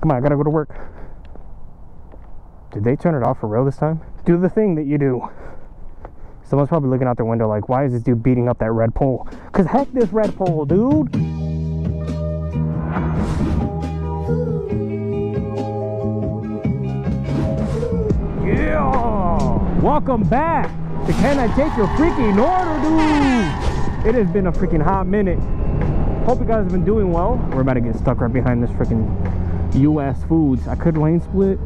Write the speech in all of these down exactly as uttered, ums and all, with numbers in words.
Come on, I gotta go to work. Did they turn it off for real this time? Do the thing that you do. Someone's probably looking out their window like, why is this dude beating up that red pole? Because heck this red pole, dude. Yeah! Welcome back to Can I Take Your Freaking Order, dude? It has been a freaking hot minute. Hope you guys have been doing well. We're about to get stuck right behind this freaking U S Foods. I could lane split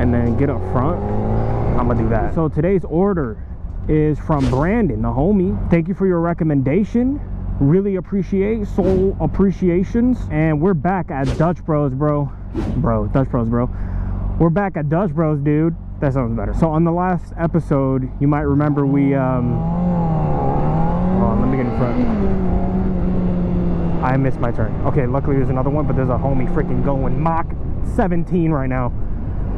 and then get up front. I'm gonna do that. So today's order is from Brandon, the homie. Thank you for your recommendation. Really appreciate soul appreciations. And we're back at Dutch Bros, bro. Bro, Dutch Bros, bro. We're back at Dutch Bros, dude. That sounds better. So on the last episode, you might remember we, um, hold on, let me get in front. I missed my turn. Okay, luckily there's another one, but there's a homie freaking going Mach seventeen right now.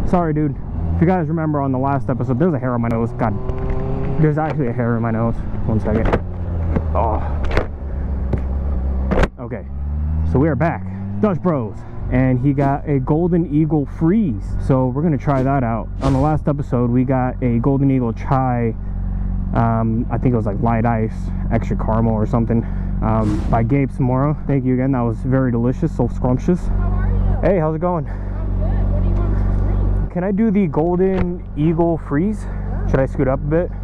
Sorry, dude. If you guys remember on the last episode, there's a hair on my nose. God, there's actually a hair in my nose. One second. Oh. Okay, so we are back. Dutch Bros. And he got a Golden Eagle Freeze. So we're going to try that out. On the last episode, we got a Golden Eagle Chai. Um, I think it was like light ice, extra caramel or something. Um, by Gabe Samora. Thank you again. That was very delicious. So scrumptious. How are you? Hey, how's it going? I'm good. What do you want to drink? Can I do the Golden Eagle Freeze? Yeah. Should I scoot up a bit? How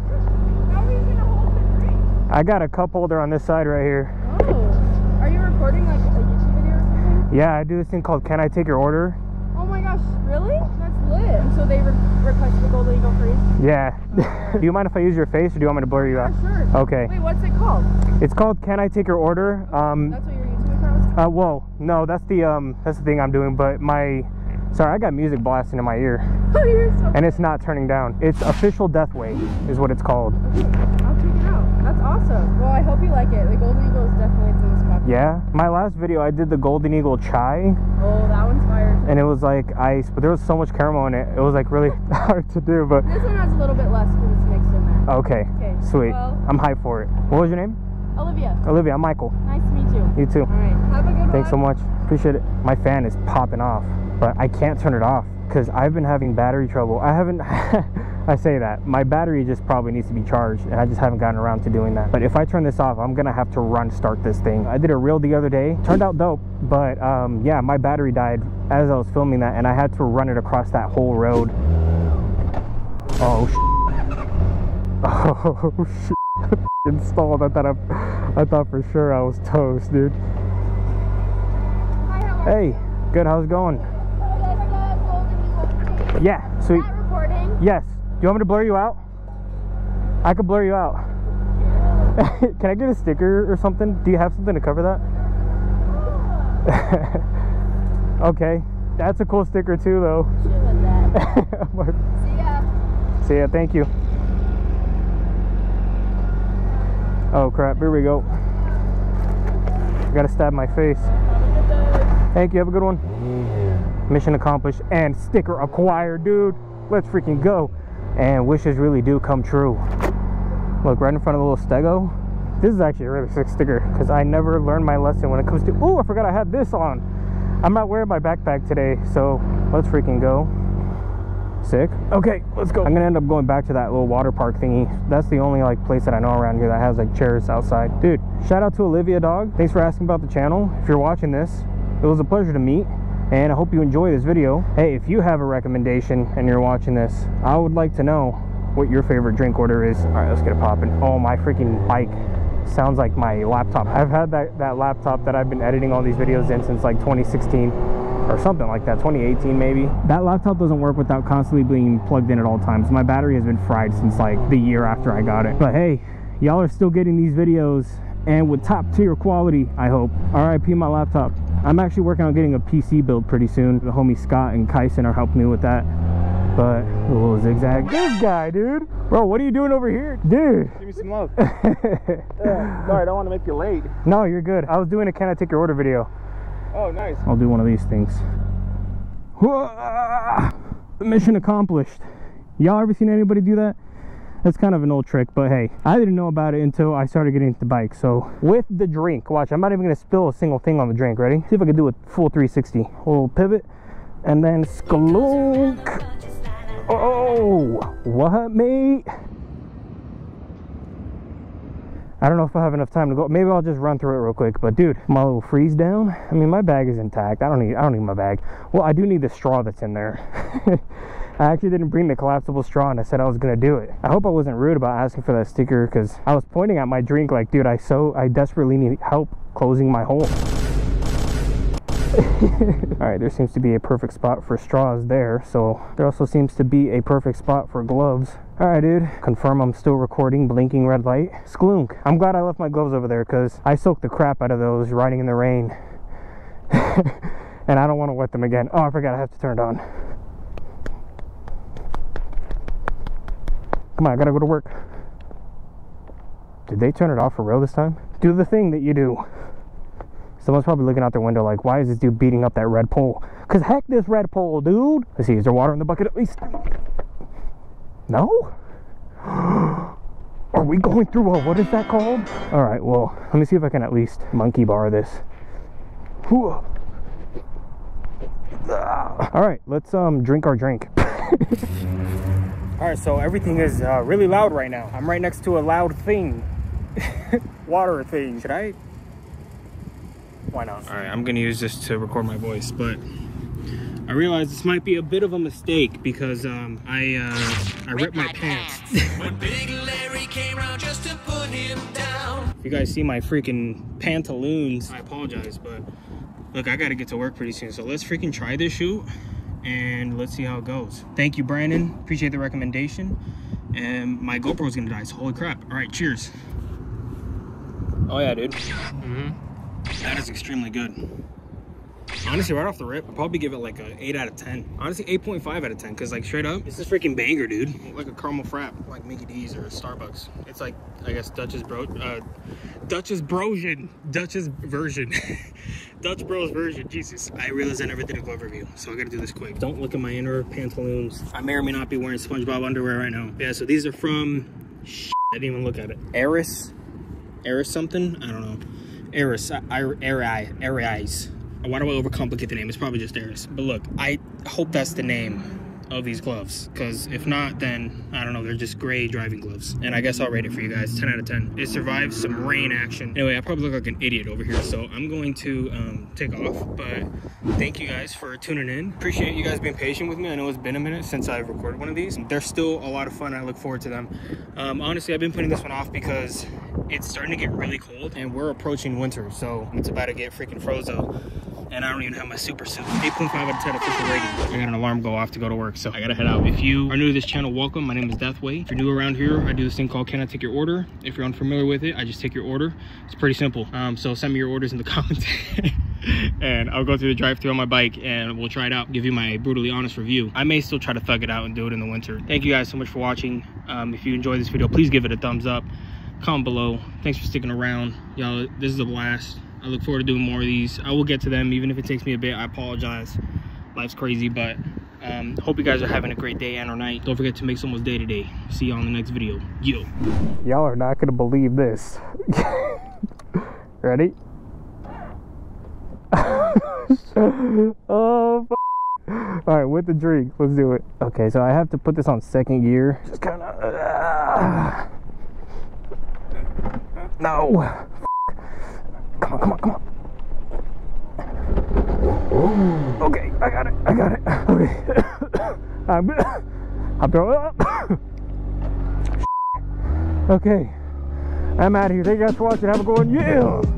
are you going to hold the drink? I got a cup holder on this side right here. Oh. Are you recording like a YouTube video or something? Yeah, I do this thing called Can I Take Your Order? Oh my gosh, really? That's lit. So they re requested the Golden Eagle Freeze? Yeah. Do you mind if I use your face or do you want me to blur you out? Yeah, sure. Okay. Wait, what's it called? It's called Can I Take Your Order? Um, that's what your YouTube account is called? Uh, well, no, that's the, um, that's the thing I'm doing, but my... Sorry, I got music blasting in my ear. Oh, you're so... And it's not turning down. It's official Deathway is what it's called. Okay, I'll check it out. That's awesome. Well, I hope you like it. The Golden Eagle is definitely in this spot. Yeah. My last video, I did the Golden Eagle Chai. Oh, that one's fire. And it was like ice, but there was so much caramel in it. It was like really hard to do, but... This one has a little bit less because it's mixed in there. Okay, okay. Sweet. Well, I'm hyped for it. What was your name? Olivia. Olivia, I'm Michael. Nice to meet you. You too. All right. Have a good one. Thanks so much. Appreciate it. My fan is popping off, but I can't turn it off because I've been having battery trouble. I haven't... I say that. My battery just probably needs to be charged, and I just haven't gotten around to doing that. But if I turn this off, I'm going to have to run start this thing. I did a reel the other day. Turned out dope, but um, yeah, my battery died as I was filming that, and I had to run it across that whole road. Oh, sh**. Oh, sh**. Installed. I thought, I, I thought for sure I was toast, dude. Hi, how are you? Hey, good. How's it going? Yeah, sweet. Is that recording? Yes. Do you want me to blur you out? I could blur you out. Yeah. Can I get a sticker or something? Do you have something to cover that? Yeah. Okay. That's a cool sticker too, though. Should have that. See ya. See ya. Thank you. Oh, crap. Here we go. I gotta stab my face. Thank you. Have a good one. Yeah. Mission accomplished and sticker acquired, dude. Let's freaking go. And wishes really do come true. Look, right in front of the little stego. This is actually a really sick sticker because I never learned my lesson when it comes to... Oh, I forgot I had this on. I'm not wearing my backpack today, so let's freaking go. Sick. Okay, let's go. I'm gonna end up going back to that little water park thingy. That's the only like place that I know around here that has like chairs outside. Dude, shout out to Olivia, dog. Thanks for asking about the channel. If you're watching this, it was a pleasure to meet. And I hope you enjoy this video. Hey, if you have a recommendation and you're watching this, I would like to know what your favorite drink order is. All right, let's get it popping. Oh, my freaking bike sounds like my laptop. I've had that, that laptop that I've been editing all these videos in since like twenty sixteen or something like that, twenty eighteen maybe. That laptop doesn't work without constantly being plugged in at all times. My battery has been fried since like the year after I got it. But hey, y'all are still getting these videos and with top tier quality, I hope. R I P my laptop. I'm actually working on getting a P C build pretty soon. The homie Scott and Kyson are helping me with that. But a little zigzag. This guy, dude. Bro, what are you doing over here? Dude. Give me some love. uh, sorry, I don't want to make you late. No, you're good. I was doing a Can I Take Your Order video. Oh, nice. I'll do one of these things. Mission accomplished. Y'all ever seen anybody do that? That's kind of an old trick, but hey, I didn't know about it until I started getting into the bike. So with the drink, watch, I'm not even gonna spill a single thing on the drink. Ready? See if I can do a full three sixty. A little pivot and then sklunk. Oh, what, mate? I don't know if I have enough time to go. Maybe I'll just run through it real quick. But dude, my little freeze down. I mean, my bag is intact. I don't need. I don't need my bag. Well, I do need the straw that's in there. I actually didn't bring the collapsible straw, and I said I was gonna do it. I hope I wasn't rude about asking for that sticker, because I was pointing at my drink like, dude, I so I desperately need help closing my hole. All right, there seems to be a perfect spot for straws there, so there also seems to be a perfect spot for gloves. All right, dude, confirm I'm still recording, blinking red light. Sklunk. I'm glad I left my gloves over there, because I soaked the crap out of those riding in the rain. And I don't want to wet them again. Oh, I forgot I have to turn it on. Come on, I gotta go to work. Did they turn it off for real this time? Do the thing that you do. Someone's probably looking out their window like, why is this dude beating up that red pole? Because heck this red pole, dude. Let's see, is there water in the bucket at least? No? Are we going through a, what is that called? All right, well, let me see if I can at least monkey bar this. All right, let's um, drink our drink. All right, so everything is uh, really loud right now. I'm right next to a loud thing. Water thing. Should I? Why not? All right, I'm gonna use this to record my voice, but I realize this might be a bit of a mistake because um, I uh, I ripped my, my pants. pants. When Big Larry came around just to put him down. If you guys see my freaking pantaloons, I apologize, but look, I gotta get to work pretty soon, so let's freaking try this shoot and let's see how it goes. Thank you, Brandon. Appreciate the recommendation. And my GoPro's gonna die, so holy crap. All right, cheers. Oh yeah, dude. Mm-hmm. That is extremely good. Honestly, right off the rip, I'd probably give it like an eight out of ten. Honestly, eight point five out of ten, because like straight up, this is freaking banger, dude. Like a caramel frap, like Mickey D's or Starbucks. It's like, I guess, Dutch's Bro, uh, Dutch's Brosian, Dutch's version. Dutch Bros version, Jesus. I realized I never did a glove review, so I gotta do this quick. Don't look at my inner pantaloons. I may or may not be wearing SpongeBob underwear right now. Yeah, so these are from, shit, I didn't even look at it. Eris, Eris something, I don't know. Eris, Eris, why do I overcomplicate the name? It's probably just Eris. But look, I hope that's the name of these gloves, because if not, then I don't know, they're just gray driving gloves. And I guess I'll rate it for you guys, ten out of ten. It survived some rain action. Anyway, I probably look like an idiot over here, so I'm going to um, take off. But thank you guys for tuning in. Appreciate you guys being patient with me. I know it's been a minute since I've recorded one of these. They're still a lot of fun. I look forward to them. Um, honestly, I've been putting this one off because it's starting to get really cold and we're approaching winter, so it's about to get freaking frozen. And I don't even have my super suit. eight point five out of ten official rating. I got an alarm go off to go to work, so I gotta head out. If you are new to this channel, welcome. My name is Deathway. If you're new around here, I do this thing called Can I Take Your Order? If you're unfamiliar with it, I just take your order. It's pretty simple. Um, so send me your orders in the comments. And I'll go through the drive-thru on my bike and we'll try it out, give you my brutally honest review. I may still try to thug it out and do it in the winter. Thank you guys so much for watching. Um, if you enjoyed this video, please give it a thumbs up. Comment below. Thanks for sticking around, y'all. This is a blast. I look forward to doing more of these. I will get to them, even if it takes me a bit. I apologize, life's crazy, but um hope you guys are having a great day and or night. Don't forget to make someone's day today. See you on the next video. Yo, y'all are not gonna believe this. Ready? Oh, all right, with the drink, let's do it. Okay, so I have to put this on second gear, just kind of uh, no. Come on, come on, come on. Ooh. Okay, I got it, I got it. Okay. I'm, I'm throwing up. Okay, I'm out of here. Thank you guys for watching. Have a good one. Yeah.